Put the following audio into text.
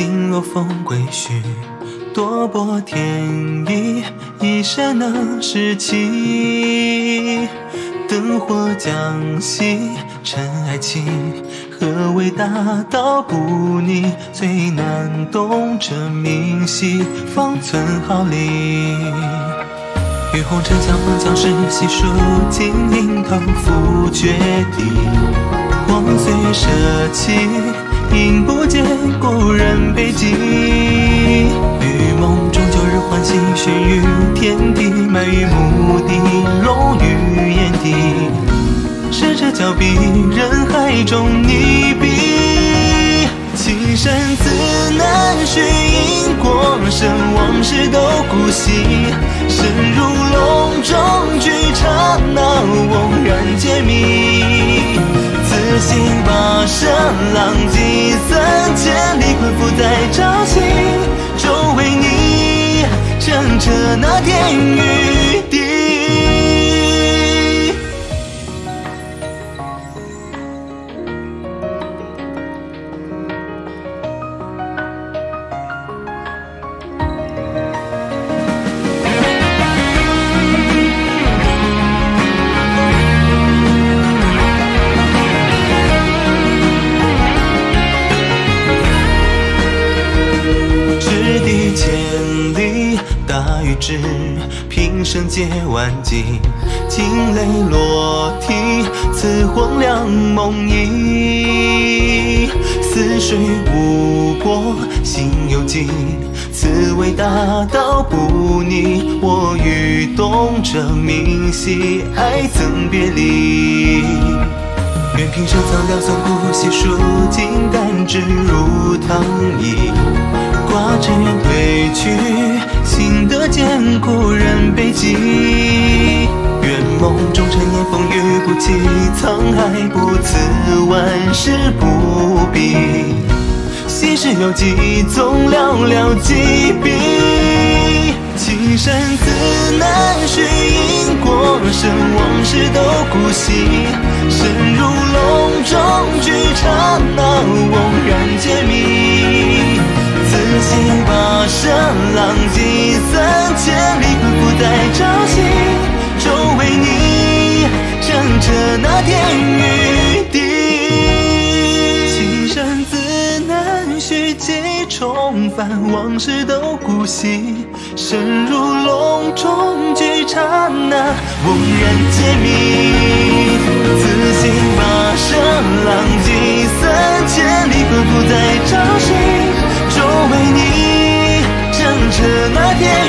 星落风归去，多薄天意，一刹那失气。灯火将息，尘埃起，何谓大道不逆？最难懂这明晰，方寸毫厘。 雨红尘笑风将事，细数金银头覆决堤。光虽舍弃，应不见故人悲寂。雨梦中旧日欢喜，寻于天地，满于目的，笼于眼底。咫尺峭壁，人海中溺毙。青山自难寻，因果生，往事都姑息。 身如笼中居，刹那惘然解谜。此心跋涉，浪迹3千里，困伏在朝夕。终为你乘着那天与地。大禹治，平生皆万计。惊雷落体，此荒凉梦呓。似水无波，心有寄。此谓大道不逆，我欲懂这明晰，爱憎别离。愿平生苍凉颂故，细数金丹之入汤衣。挂枝褪去。 心得见故人悲寂，愿梦中尘烟风雨不起，沧海不辞，万事不避。心事有几，总寥寥几笔。青山自难寻，因果生，往事都姑息。身如笼中居，刹那惘然解谜。 此心跋涉，浪迹3千里，困伏在朝夕。终为你乘着那天与地。青山自难寻，几重帆，往事都姑息。身如笼中居，刹那惘然解谜。此心跋涉，浪迹3千里，困伏在朝夕。 为你，乘着那天。